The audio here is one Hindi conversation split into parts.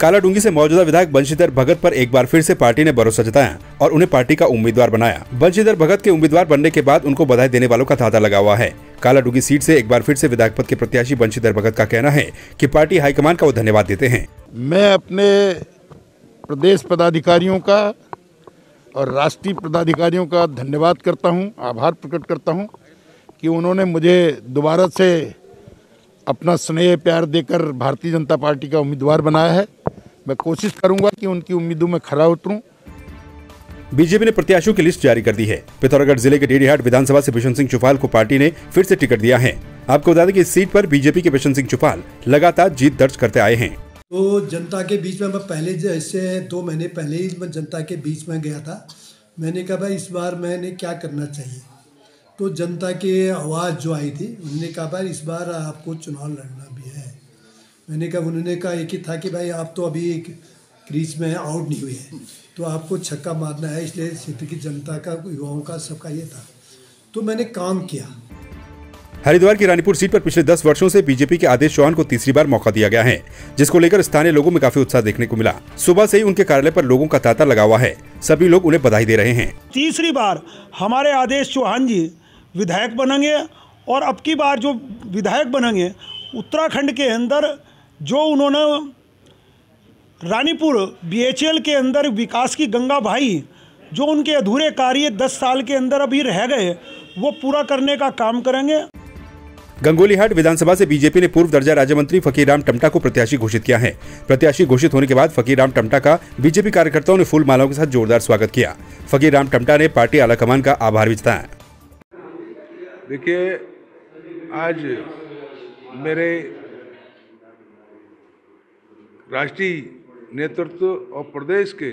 कालाढूंगी से मौजूदा विधायक बंशीधर भगत पर एक बार फिर से पार्टी ने भरोसा जताया और उन्हें पार्टी का उम्मीदवार बनाया। बंशीधर भगत के उम्मीदवार बनने के बाद उनको बधाई देने वालों का तांता लगा हुआ है। कालाढूंगी सीट से एक बार फिर से विधायक पद के प्रत्याशी बंशीधर भगत का कहना है कि पार्टी हाईकमान का वो धन्यवाद देते हैं। मैं अपने प्रदेश पदाधिकारियों का और राष्ट्रीय पदाधिकारियों का धन्यवाद करता हूँ, आभार प्रकट करता हूँ कि उन्होंने मुझे दोबारा से अपना स्नेह प्यार देकर भारतीय जनता पार्टी का उम्मीदवार बनाया है। मैं कोशिश करूंगा कि उनकी उम्मीदों में खरा उतरूं। बीजेपी ने प्रत्याशियों की लिस्ट जारी कर दी है। पिथौरागढ़ जिले के डीडीहाट विधानसभा से बिशन सिंह चुफाल को पार्टी ने फिर से टिकट दिया है। आपको बता दें कि इस सीट पर बीजेपी के बिशन सिंह चुफाल लगातार जीत दर्ज करते आए हैं। तो जनता के बीच में मैं पहले जैसे 2 महीने पहले ही मैं जनता के बीच में गया था। मैंने कहा भाई इस बार मैंने क्या करना चाहिए, तो जनता की आवाज़ जो आई थी उन्होंने कहा भाई इस बार आपको चुनाव लड़ना भी है। मैंने कहा, उन्होंने कहा एक ही था कि भाई आप तो अभी क्रीज में आउट नहीं हुए हैं, तो आपको छक्का मारना है, इसलिए क्षेत्र की जनता का युवाओं का सबका ये था। तो मैंने काम किया। हरिद्वार की रानीपुर सीट पर पिछले 10 वर्षों से बीजेपी के आदेश चौहान को तीसरी बार मौका दिया गया है, जिसको लेकर स्थानीय लोगों में काफी उत्साह देखने को मिला। सुबह से ही उनके कार्यालय पर लोगों का तांता लगा हुआ है। सभी लोग उन्हें बधाई दे रहे हैं। तीसरी बार हमारे आदेश चौहान जी विधायक बनेंगे और अब की बार जो विधायक बनेंगे उत्तराखंड के अंदर जो उन्होंने रानीपुर BHL के अंदर विकास की गंगा भाई जो उनके अधूरे कार्य 10 साल के अंदर अभी रह गए वो पूरा करने का काम करेंगे। गंगोलीहाट विधानसभा से बीजेपी ने पूर्व दर्जा राज्य मंत्री फकीर राम टम्टा को प्रत्याशी घोषित किया है। प्रत्याशी घोषित होने के बाद फकीर राम टम्टा का बीजेपी कार्यकर्ताओं ने फूल मालाओं के साथ जोरदार स्वागत किया। फकीर राम टम्टा ने पार्टी आलाकमान का आभार भी जताया। देखिए, आज मेरे राष्ट्रीय नेतृत्व और प्रदेश के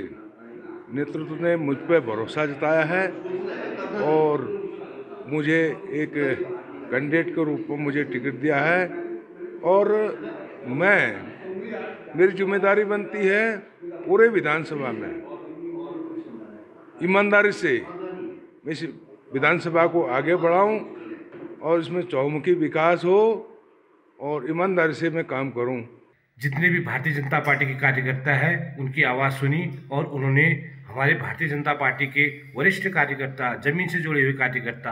नेतृत्व ने मुझ पर भरोसा जताया है और मुझे एक कैंडिडेट के रूप में मुझे टिकट दिया है और मैं मेरी जिम्मेदारी बनती है पूरे विधानसभा में ईमानदारी से इस विधानसभा को आगे बढ़ाऊं और इसमें चौमुखी विकास हो और ईमानदारी से मैं काम करूं। जितने भी भारतीय जनता पार्टी के कार्यकर्ता हैं उनकी आवाज़ सुनी और उन्होंने हमारे भारतीय जनता पार्टी के वरिष्ठ कार्यकर्ता, जमीन से जुड़े हुए कार्यकर्ता,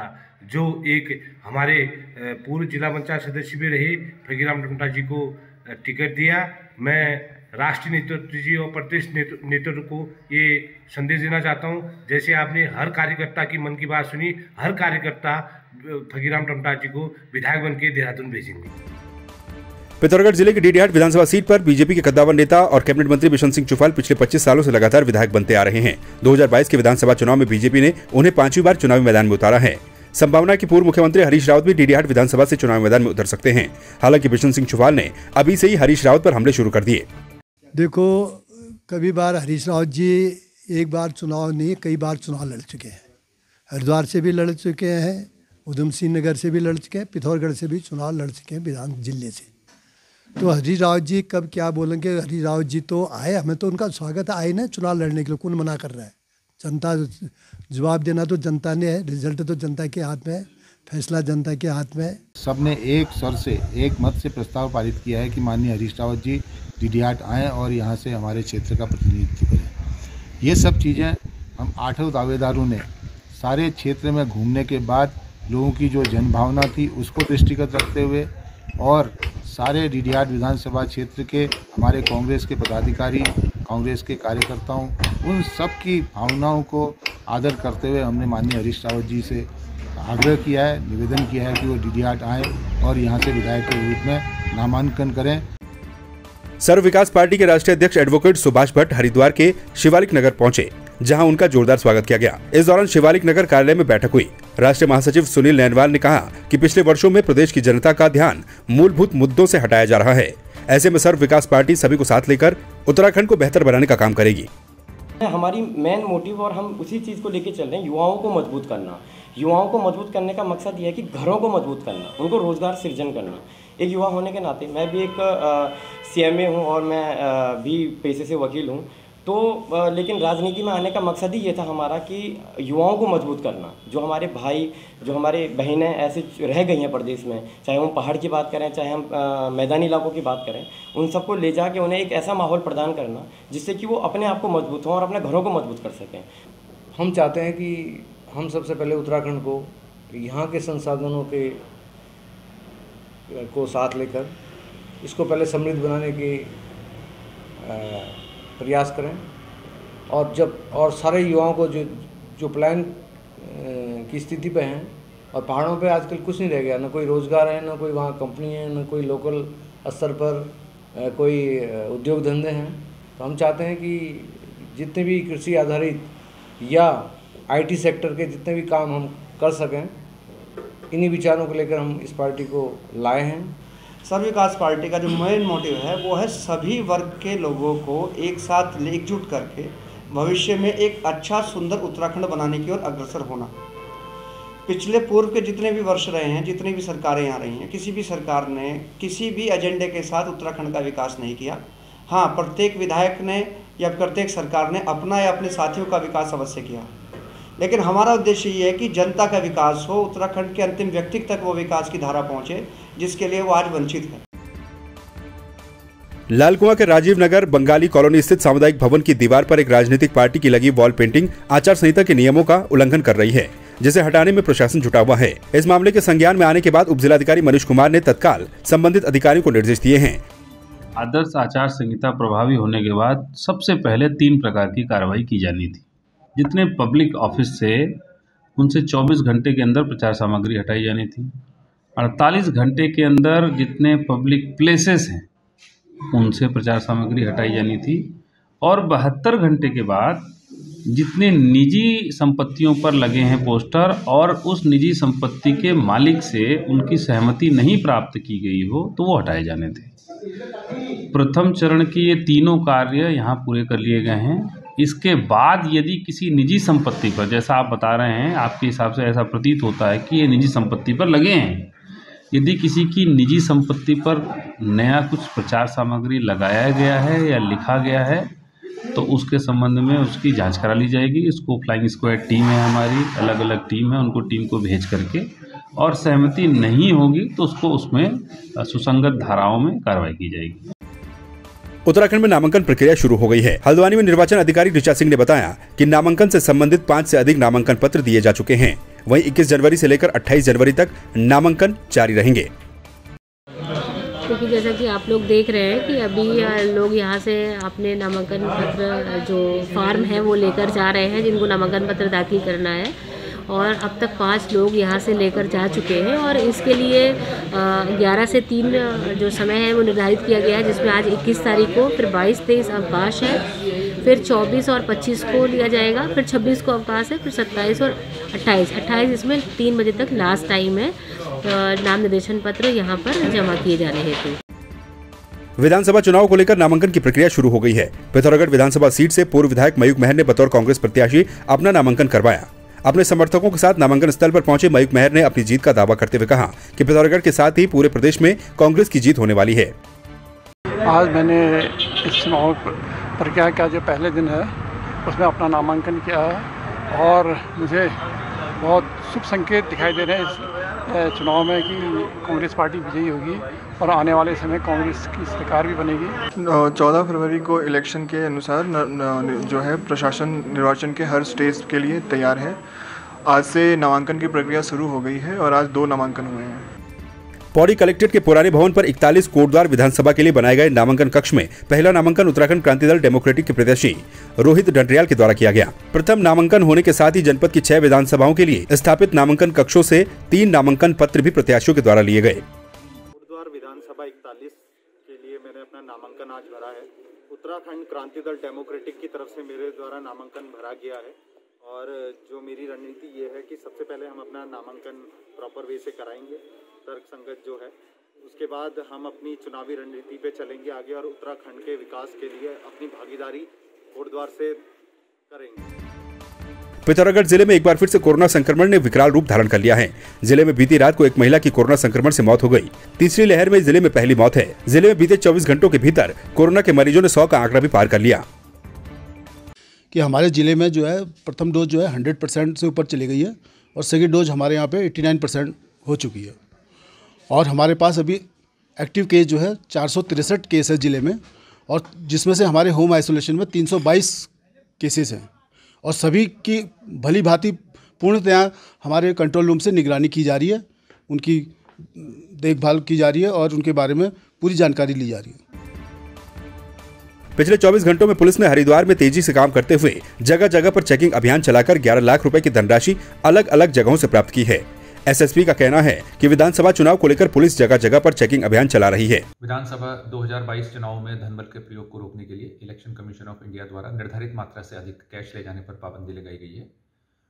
जो एक हमारे पूर्व जिला पंचायत सदस्य भी रहे, भगीराम टम्टा जी को टिकट दिया। मैं राष्ट्रीय नेतृत्व जी और प्रदेश नेतृत्व को ये संदेश देना चाहता हूँ, जैसे आपने हर कार्यकर्ता की मन की बात सुनी, हर कार्यकर्ता भगीराम टम्टा जी को विधायक बन के देहरादून भेजेंगे। पिथौरागढ़ जिले के डीडीहाट विधानसभा सीट पर बीजेपी के कद्दावर नेता और कैबिनेट मंत्री बिशन सिंह चुफाल पिछले 25 सालों से लगातार विधायक बनते आ रहे हैं। 2022 के विधानसभा चुनाव में बीजेपी ने उन्हें 5वीं बार चुनावी मैदान में उतारा है। संभावना कि पूर्व मुख्यमंत्री हरीश रावत भी डीडीहाट विधानसभा से चुनावी मैदान में उतर सकते हैं। हालांकि बिशन सिंह चुफाल ने अभी से ही हरीश रावत पर हमले शुरू कर दिए। देखो, कभी बार हरीश रावत जी एक बार चुनाव नहीं, कई बार चुनाव लड़ चुके हैं। हरिद्वार से भी लड़ चुके हैं, उधम सिंह नगर से भी लड़ चुके हैं, पिथौरागढ़ से भी चुनाव लड़ चुके हैं विधान जिले से। तो हरीश रावत जी कब क्या बोलेंगे। हरीश रावत जी तो आए, हमें तो उनका स्वागत है, आए ना चुनाव लड़ने के लिए, कौन मना कर रहा है। जनता जवाब देना तो जनता ने है, रिजल्ट तो जनता के हाथ में है, फैसला जनता के हाथ में है। सबने एक स्वर से, एक मत से प्रस्ताव पारित किया है कि माननीय हरीश रावत जी डीडीहाट आएँ और यहाँ से हमारे क्षेत्र का प्रतिनिधित्व करें। ये सब चीज़ें हम 8 दावेदारों ने सारे क्षेत्र में घूमने के बाद लोगों की जो जनभावना थी उसको दृष्टिगत रखते हुए और सारे डीडीहाट विधानसभा क्षेत्र के हमारे कांग्रेस के पदाधिकारी, कांग्रेस के कार्यकर्ताओं, उन सब की भावनाओं को आदर करते हुए हमने माननीय हरीश रावत जी से आग्रह किया है, निवेदन किया है कि वो डीडीहाट आए और यहां से विधायक के रूप में नामांकन करें। सर्व विकास पार्टी के राष्ट्रीय अध्यक्ष एडवोकेट सुभाष भट्ट हरिद्वार के शिवालिक नगर पहुँचे, जहां उनका जोरदार स्वागत किया गया। इस दौरान शिवालिक नगर कार्यालय में बैठक हुई। राष्ट्रीय महासचिव सुनील नैनवाल ने कहा कि पिछले वर्षों में प्रदेश की जनता का ध्यान मूलभूत मुद्दों से हटाया जा रहा है। ऐसे में सर्व विकास पार्टी सभी को साथ लेकर उत्तराखंड को बेहतर बनाने का काम करेगी। हमारी मेन मोटिव और हम उसी चीज को लेकर चल रहे हैं, युवाओं को मजबूत करना। युवाओं को मजबूत करने का मकसद यह है कि घरों को मजबूत करना, उनको रोजगार सृजन करना। एक युवा होने के नाते मैं भी एक CMA हूँ और मैं भी पेशे से वकील हूँ, तो लेकिन राजनीति में आने का मकसद ही ये था हमारा कि युवाओं को मजबूत करना, जो हमारे भाई जो हमारे बहनें ऐसे रह गई हैं प्रदेश में, चाहे हम पहाड़ की बात करें चाहे हम मैदानी इलाकों की बात करें, उन सबको ले जा के उन्हें एक ऐसा माहौल प्रदान करना जिससे कि वो अपने आप को मजबूत हों और अपने घरों को मजबूत कर सकें। हम चाहते हैं कि हम सबसे पहले उत्तराखंड को, यहाँ के संसाधनों के को साथ लेकर इसको पहले समृद्ध बनाने के प्रयास करें, और जब और सारे युवाओं को जो प्लान की स्थिति पे हैं, और पहाड़ों पे आजकल कुछ नहीं रह गया, ना कोई रोज़गार है, ना कोई वहाँ कंपनी है, ना कोई लोकल स्तर पर कोई उद्योग धंधे हैं। तो हम चाहते हैं कि जितने भी कृषि आधारित या आईटी सेक्टर के जितने भी काम हम कर सकें, इन्हीं विचारों को लेकर हम इस पार्टी को लाए हैं। सर्व विकास पार्टी का जो मेन मोटिव है वो है सभी वर्ग के लोगों को एक साथ एकजुट करके भविष्य में एक अच्छा सुंदर उत्तराखंड बनाने की ओर अग्रसर होना। पिछले पूर्व के जितने भी वर्ष रहे हैं, जितनी भी सरकारें आ रही हैं, किसी भी सरकार ने किसी भी एजेंडे के साथ उत्तराखंड का विकास नहीं किया। हाँ, प्रत्येक विधायक ने या प्रत्येक सरकार ने अपना या अपने साथियों का विकास अवश्य किया, लेकिन हमारा उद्देश्य ये है कि जनता का विकास हो, उत्तराखंड के अंतिम व्यक्ति तक वो विकास की धारा पहुंचे जिसके लिए वो आज वंचित है। लालकुआ के राजीव नगर बंगाली कॉलोनी स्थित सामुदायिक भवन की दीवार पर एक राजनीतिक पार्टी की लगी वॉल पेंटिंग आचार संहिता के नियमों का उल्लंघन कर रही है, जिसे हटाने में प्रशासन जुटा हुआ है। इस मामले के संज्ञान में आने के बाद उप जिलाधिकारी मनीष कुमार ने तत्काल संबंधित अधिकारियों को निर्देश दिए हैं। आदर्श आचार संहिता प्रभावी होने के बाद सबसे पहले 3 प्रकार की कार्रवाई की जानी थी। जितने पब्लिक ऑफिस से उनसे 24 घंटे के अंदर प्रचार सामग्री हटाई जानी थी, 48 घंटे के अंदर जितने पब्लिक प्लेसेस हैं उनसे प्रचार सामग्री हटाई जानी थी, और 72 घंटे के बाद जितने निजी संपत्तियों पर लगे हैं पोस्टर और उस निजी संपत्ति के मालिक से उनकी सहमति नहीं प्राप्त की गई हो तो वो हटाए जाने थे। प्रथम चरण की ये तीनों कार्य यहाँ पूरे कर लिए गए हैं। इसके बाद यदि किसी निजी संपत्ति पर, जैसा आप बता रहे हैं आपके हिसाब से ऐसा प्रतीत होता है कि ये निजी संपत्ति पर लगे हैं, यदि किसी की निजी संपत्ति पर नया कुछ प्रचार सामग्री लगाया गया है या लिखा गया है तो उसके संबंध में उसकी जांच करा ली जाएगी। इसको फ्लाइंग स्क्वाड टीम है हमारी, अलग अलग टीम है, उनको टीम को भेज करके, और सहमति नहीं होगी तो उसको उसमें सुसंगत धाराओं में कार्रवाई की जाएगी। उत्तराखंड में नामांकन प्रक्रिया शुरू हो गई है। हल्द्वानी में निर्वाचन अधिकारी ऋचा सिंह ने बताया कि नामांकन से संबंधित 5 से अधिक नामांकन पत्र दिए जा चुके हैं। वहीं 21 जनवरी से लेकर 28 जनवरी तक नामांकन जारी रहेंगे। क्योंकि जैसा कि आप लोग देख रहे हैं कि अभी लोग यहाँ से अपने नामांकन पत्र जो फॉर्म है वो लेकर जा रहे हैं, जिनको नामांकन पत्र दाखिल करना है, और अब तक 5 लोग यहाँ से लेकर जा चुके हैं। और इसके लिए 11 से 3 जो समय है वो निर्धारित किया गया है, जिसमें आज 21 तारीख को, फिर 22-23 अवकाश है, फिर 24 और 25 को लिया जाएगा, फिर 26 को अवकाश है, फिर 27 और 28 इसमें 3 बजे तक लास्ट टाइम है नाम निर्देशन पत्र यहाँ पर जमा किए जाने हेतु। विधानसभा चुनाव को लेकर नामांकन की प्रक्रिया शुरू हो गई है। पिथौरागढ़ विधानसभा सीट से पूर्व विधायक मयंक मेहर ने बतौर कांग्रेस प्रत्याशी अपना नामांकन करवाया। अपने समर्थकों के साथ नामांकन स्थल पर पहुंचे मयंक मेहर ने अपनी जीत का दावा करते हुए कहा कि पिथौरागढ़ के साथ ही पूरे प्रदेश में कांग्रेस की जीत होने वाली है। आज मैंने इस चुनाव प्रक्रिया का जो पहले दिन है उसमें अपना नामांकन किया है, और मुझे बहुत शुभ संकेत दिखाई दे रहे हैं इस चुनाव में कि कांग्रेस पार्टी विजयी होगी और आने वाले समय कांग्रेस की सरकार भी बनेगी। 14 फरवरी को इलेक्शन के अनुसार जो है प्रशासन निर्वाचन के हर स्टेज के लिए तैयार है। आज से नामांकन की प्रक्रिया शुरू हो गई है और आज 2 नामांकन हुए हैं। पौड़ी कलेक्ट्रेट के पुराने भवन पर 41 कोटद्वार विधानसभा के लिए बनाए गए नामांकन कक्ष में पहला नामांकन उत्तराखंड क्रांति दल डेमोक्रेटिक के प्रत्याशी रोहित डंडरियाल के द्वारा किया गया। प्रथम नामांकन होने के साथ ही जनपद की 6 विधानसभाओं के लिए स्थापित नामांकन कक्षों से 3 नामांकन पत्र भी प्रत्याशियों के द्वारा लिए गए। कोटद्वार विधानसभा 41 के लिए मैंने अपना नामांकन आज भरा है। उत्तराखंड क्रांति दल डेमोक्रेटिक की तरफ से मेरे द्वारा नामांकन भरा गया है, और जो मेरी रणनीति ये है कि सबसे पहले हम अपना नामांकन प्रॉपर वे से कराएंगे, तर्कसंगत जो है, उसके बाद हम अपनी चुनावी रणनीति पे चलेंगे आगे और उत्तराखंड के विकास के लिए अपनी भागीदारी कोटद्वार से करेंगे। पिथौरागढ़ जिले में एक बार फिर से कोरोना संक्रमण ने विकराल रूप धारण कर लिया है। जिले में बीती रात को एक महिला की कोरोना संक्रमण से मौत हो गई। तीसरी लहर में जिले में पहली मौत है। जिले में बीते 24 घंटों के भीतर कोरोना के मरीजों ने 100 का आंकड़ा भी पार कर लिया। कि हमारे ज़िले में जो है प्रथम डोज जो है 100% से ऊपर चली गई है और सेकेंड डोज हमारे यहाँ पे 89% हो चुकी है। और हमारे पास अभी एक्टिव केस जो है 463 केस है ज़िले में, और जिसमें से हमारे होम आइसोलेशन में 322 केसेस हैं और सभी की भली भांति पूर्णतया हमारे कंट्रोल रूम से निगरानी की जा रही है, उनकी देखभाल की जा रही है और उनके बारे में पूरी जानकारी ली जा रही है। पिछले 24 घंटों में पुलिस ने हरिद्वार में तेजी से काम करते हुए जगह जगह पर चेकिंग अभियान चलाकर 11 लाख रुपए की धनराशि अलग अलग जगहों से प्राप्त की है। एसएसपी का कहना है कि विधानसभा चुनाव को लेकर पुलिस जगह जगह पर चेकिंग अभियान चला रही है। विधानसभा 2022 चुनाव में धन बल के प्रयोग को रोकने के लिए इलेक्शन कमीशन ऑफ इंडिया द्वारा निर्धारित मात्रा से अधिक कैश ले जाने पर पाबंदी लगाई गई है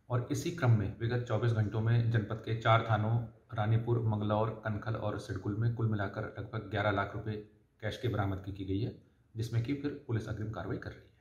और इसी क्रम में विगत 24 घंटों में जनपद के 4 थानों रानीपुर, मंगलौर, कनखल और सिडकुल में कुल मिलाकर लगभग 11 लाख रुपये कैश की बरामदगी की गई है, जिसमें कि फिर पुलिस अग्रिम कार्रवाई कर रही है।